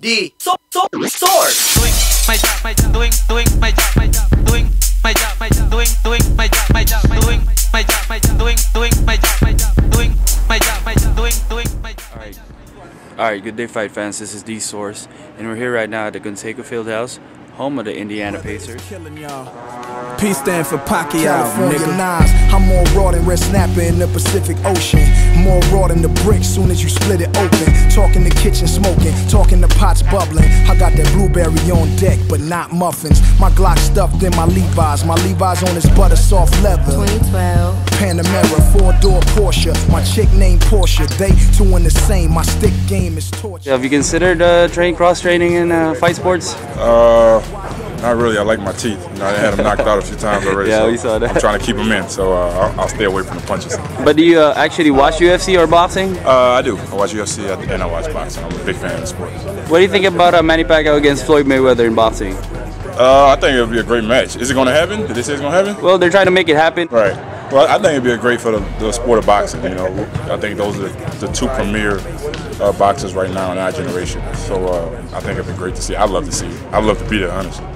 D. Sword. Doing my job, doing my job. All right, good day, fight fans. This is D Source, and we're here right now at the Gunsele Field House, home of the Indiana Pacers. P stand for Pacquiao, nigga. I'm more raw than Red Snapper in the Pacific Ocean. More raw than the brick soon as you split it open. Talking the kitchen smoking, talking the pots bubbling. I got that blueberry on deck, but not muffins. My Glock stuffed in my Levi's on his butter soft leather. 2012 Panamera, four-door Porsche. My chick named Porsche, they two in the same. My stick game is torture. Have you considered cross-training in fight sports? Not really. I like my teeth. You know, I had them knocked out a few times already. Yeah, so we saw that. I'm trying to keep them in, so I'll stay away from the punches. But do you actually watch UFC or boxing? I do. I watch UFC and I watch boxing. I'm a big fan of the sport. What do you think about Manny Pacquiao against Floyd Mayweather in boxing? I think it'll be a great match. Is it going to happen? Did they say it's going to happen? Well, they're trying to make it happen. Right. Well, I think it'd be great for the sport of boxing. You know, I think those are the two premier boxers right now in our generation. So I think it'd be great to see. I'd love to see it. I'd love to be there, honestly.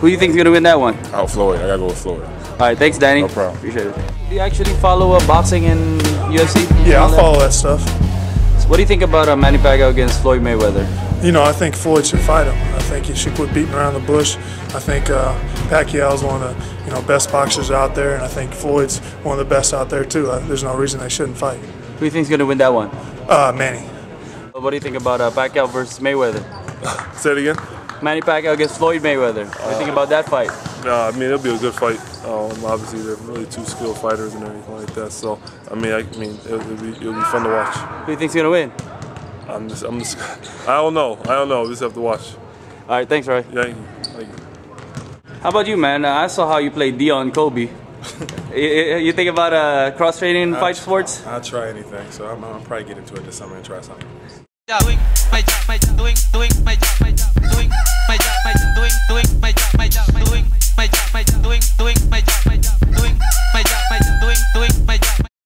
Who do you think's gonna win that one? Oh, Floyd. I gotta go with Floyd. All right, thanks, Danny. No problem. Appreciate it. Do you actually follow boxing and UFC? Yeah, I follow that stuff. So what do you think about Manny Pacquiao against Floyd Mayweather? You know, I think Floyd should fight him. I think he should quit beating around the bush. I think Pacquiao's one of the best boxers out there, and I think Floyd's one of the best out there too. There's no reason they shouldn't fight. Who do you think's gonna win that one? Manny. Well, what do you think about Pacquiao versus Mayweather? Say it again. Manny Pacquiao against Floyd Mayweather. What do you think about that fight? I mean, it'll be a good fight. Obviously, they're really two skilled fighters and everything like that. So, I mean, it'll be fun to watch. Who do you think's gonna win? I'm just, I don't know. We just have to watch. All right, thanks, Roy. Yeah, thank you. How about you, man? I saw how you played Dion Colby. You think about cross-training fight sports? I'll try anything. So I'll probably get into it this summer and try something. Doing my job, doing my job, doing my job, doing my job, doing